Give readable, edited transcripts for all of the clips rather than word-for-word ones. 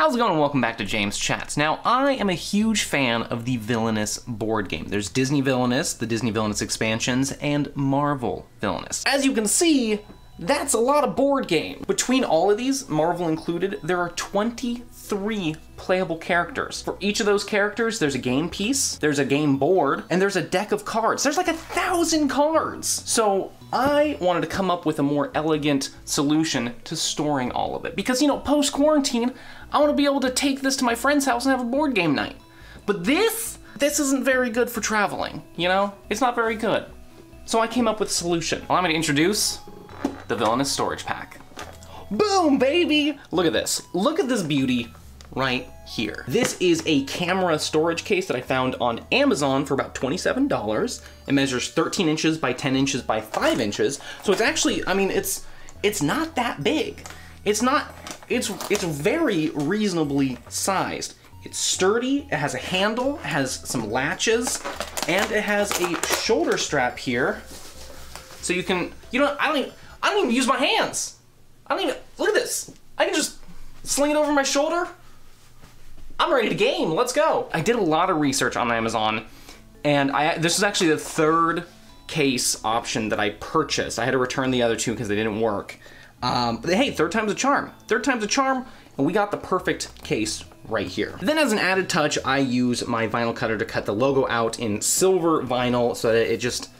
How's it going and welcome back to James Chats. Now, I am a huge fan of the Villainous board game. There's Disney Villainous, the Disney Villainous expansions, and Marvel Villainous. As you can see, that's a lot of board game. Between all of these, Marvel included, there are 23 playable characters. For each of those characters, there's a game piece, there's a game board, and there's a deck of cards. There's like 1,000 cards. So I wanted to come up with a more elegant solution to storing all of it. Because, you know, post-quarantine, I want to be able to take this to my friend's house and have a board game night. But this isn't very good for traveling, you know? It's not very good. So I came up with a solution. Well, I'm gonna introduce the Villainous Storage Pack. Boom, baby! Look at this. Look at this beauty right here. This is a camera storage case that I found on Amazon for about $27. It measures 13 inches by 10 inches by 5 inches. So it's actually, I mean, it's not that big. It's very reasonably sized. It's sturdy, it has a handle, it has some latches, and it has a shoulder strap here. So you can, you know, I don't even use my hands. Look at this. I can just sling it over my shoulder. I'm ready to game, let's go. I did a lot of research on Amazon, and this is actually the third case option that I purchased. I had to return the other two because they didn't work. But hey, third time's a charm. Third time's a charm, and we got the perfect case right here. Then as an added touch, I use my vinyl cutter to cut the logo out in silver vinyl so that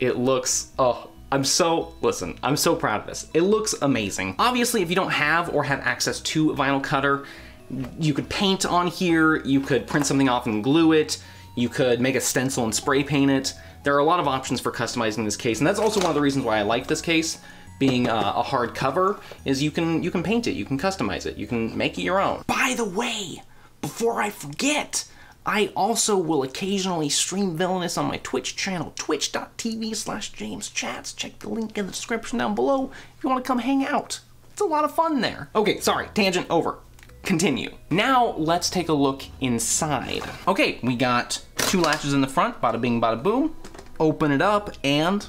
it looks, oh, I'm so proud of this. It looks amazing. Obviously, if you don't have or have access to a vinyl cutter, you could paint on here, you could print something off and glue it, you could make a stencil and spray paint it. There are a lot of options for customizing this case, and that's also one of the reasons why I like this case, being a hard cover, is you can paint it, you can customize it, you can make it your own. By the way, before I forget, I also will occasionally stream Villainous on my Twitch channel, twitch.tv/JamesChats. Check the link in the description down below if you want to come hang out. It's a lot of fun there. Okay, sorry, tangent over. Continue. Now let's take a look inside. Okay, we got two latches in the front, bada bing, bada boom. Open it up and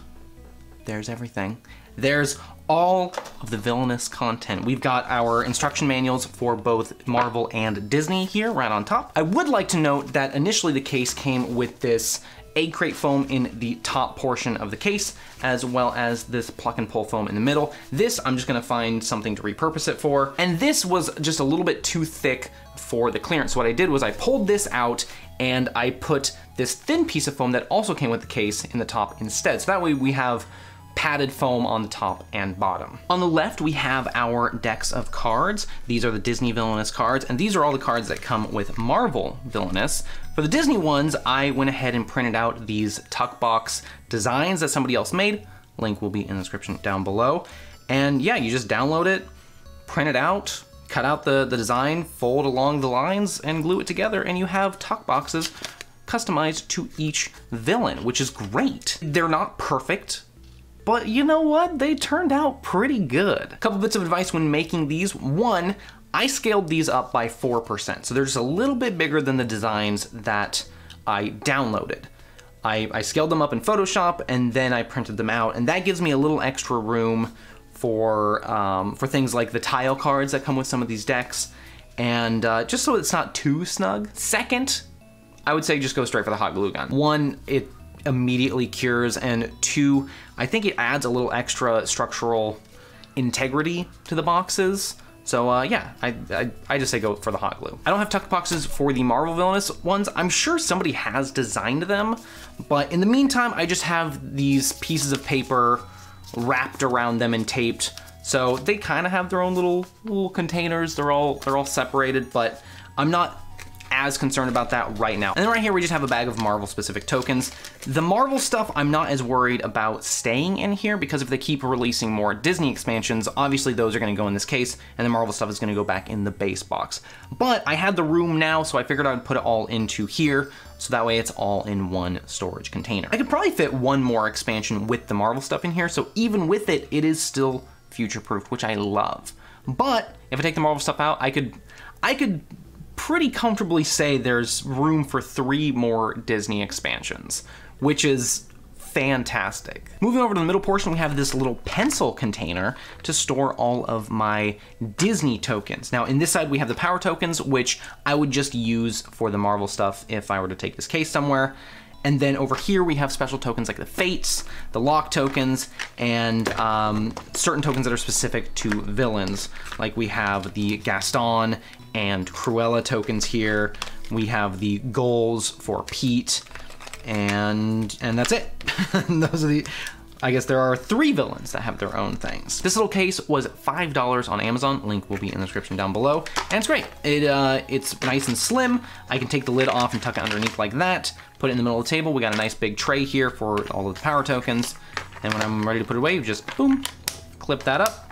there's everything. There's all of the Villainous content. We've got our instruction manuals for both Marvel and Disney here right on top. I would like to note that initially the case came with this egg crate foam in the top portion of the case, as well as this pluck and pull foam in the middle. This, I'm just gonna find something to repurpose it for. And this was just a little bit too thick for the clearance. So what I did was I pulled this out and I put this thin piece of foam that also came with the case in the top instead. So that way we have padded foam on the top and bottom. On the left, we have our decks of cards. These are the Disney Villainous cards, and these are all the cards that come with Marvel Villainous. For the Disney ones, I went ahead and printed out these tuck box designs that somebody else made. Link will be in the description down below. And yeah, you just download it, print it out, cut out the design, fold along the lines, and glue it together, and you have tuck boxes customized to each villain, which is great. They're not perfect, but you know what? They turned out pretty good. A couple bits of advice when making these. One, I scaled these up by 4%. So they're just a little bit bigger than the designs that I downloaded. I scaled them up in Photoshop and then I printed them out. And that gives me a little extra room for things like the tile cards that come with some of these decks. And just so it's not too snug. Second, I would say just go straight for the hot glue gun. One, it immediately cures, and two, I think it adds a little extra structural integrity to the boxes. So yeah, I just say go for the hot glue. I don't have tuck boxes for the Marvel Villainous ones. I'm sure somebody has designed them, but in the meantime, I just have these pieces of paper wrapped around them and taped. So they kind of have their own little containers. They're all separated, but I'm not as concerned about that right now. And then right here, we just have a bag of Marvel specific tokens. The Marvel stuff, I'm not as worried about staying in here because if they keep releasing more Disney expansions, obviously those are gonna go in this case and the Marvel stuff is gonna go back in the base box. But I had the room now, so I figured I would put it all into here. So that way it's all in one storage container. I could probably fit one more expansion with the Marvel stuff in here. So even with it, it is still future-proofed, which I love. But if I take the Marvel stuff out, I could pretty comfortably say there's room for 3 more Disney expansions, which is fantastic. Moving over to the middle portion, we have this little pencil container to store all of my Disney tokens. Now, in this side, we have the power tokens, which I would just use for the Marvel stuff if I were to take this case somewhere. And then over here, we have special tokens like the Fates, the Lock tokens, and certain tokens that are specific to villains. Like we have the Gaston and Cruella tokens here. We have the goals for Pete, and that's it. Those are the, I guess there are 3 villains that have their own things. This little case was $5 on Amazon. Link will be in the description down below. And it's great. It's nice and slim. I can take the lid off and tuck it underneath like that. Put it in the middle of the table. We got a nice big tray here for all of the power tokens. And when I'm ready to put it away, you just boom, clip that up.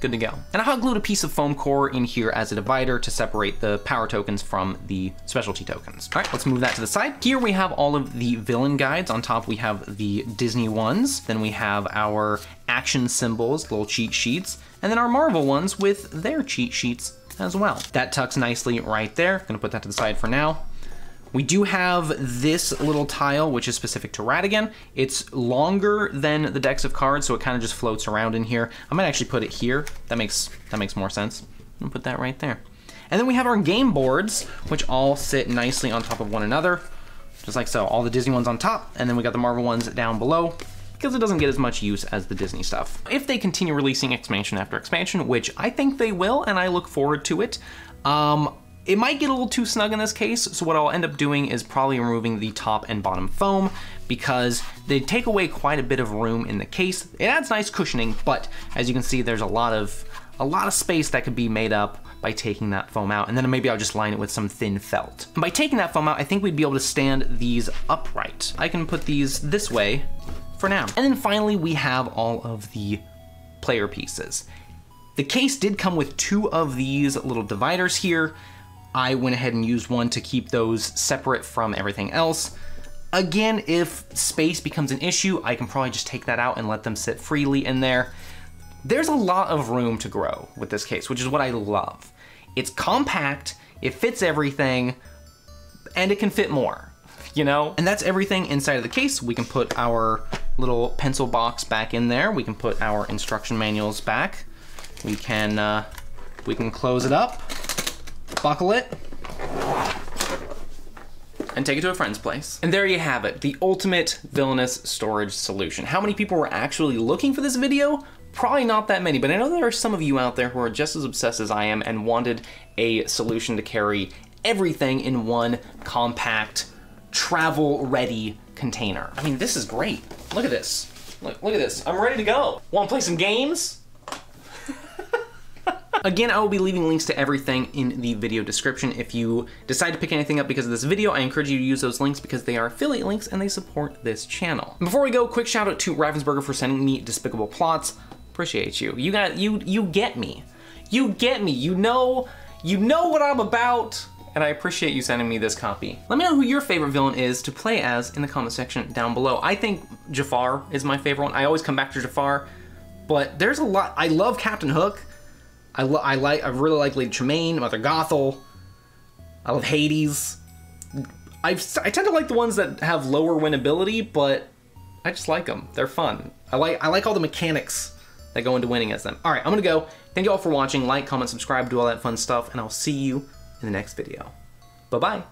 Good to go. And I hot glued a piece of foam core in here as a divider to separate the power tokens from the specialty tokens. All right, let's move that to the side. Here we have all of the villain guides. On top, we have the Disney ones. Then we have our action symbols, little cheat sheets, and then our Marvel ones with their cheat sheets as well. That tucks nicely right there. Gonna put that to the side for now. We do have this little tile, which is specific to Ratigan. It's longer than the decks of cards, so it kind of just floats around in here. I might actually put it here. That makes more sense. I'm gonna put that right there. And then we have our game boards, which all sit nicely on top of one another, just like so. All the Disney ones on top, and then we got the Marvel ones down below, because it doesn't get as much use as the Disney stuff. If they continue releasing expansion after expansion, which I think they will, and I look forward to it, it might get a little too snug in this case, so what I'll end up doing is probably removing the top and bottom foam because they take away quite a bit of room in the case. It adds nice cushioning, but as you can see, there's a lot of space that could be made up by taking that foam out, and then maybe I'll just line it with some thin felt. And by taking that foam out, I think we'd be able to stand these upright. I can put these this way for now. And then finally, we have all of the player pieces. The case did come with 2 of these little dividers here. I went ahead and used one to keep those separate from everything else. Again, if space becomes an issue, I can probably just take that out and let them sit freely in there. There's a lot of room to grow with this case, which is what I love. It's compact, it fits everything, and it can fit more, you know? And that's everything inside of the case. We can put our little pencil box back in there. We can put our instruction manuals back. We can close it up. Buckle it and take it to a friend's place. And there you have it, the ultimate villainous storage solution. How many people were actually looking for this video? Probably not that many, but I know there are some of you out there who are just as obsessed as I am and wanted a solution to carry everything in one compact, travel-ready container. I mean, this is great. Look at this. Look at this. I'm ready to go. Want to play some games? Again, I will be leaving links to everything in the video description. If you decide to pick anything up because of this video, I encourage you to use those links because they are affiliate links and they support this channel. Before we go, quick shout out to Ravensburger for sending me Despicable Plots. Appreciate you. You get me. You get me. You know what I'm about. And I appreciate you sending me this copy. Let me know who your favorite villain is to play as in the comment section down below. I think Jafar is my favorite one. I always come back to Jafar, but there's a lot. I love Captain Hook. I really like Lady Tremaine, Mother Gothel. I love Hades. I tend to like the ones that have lower winnability, but I just like them. They're fun. I like all the mechanics that go into winning as them. All right, I'm gonna go. Thank you all for watching. Like, comment, subscribe, do all that fun stuff, and I'll see you in the next video. Bye-bye.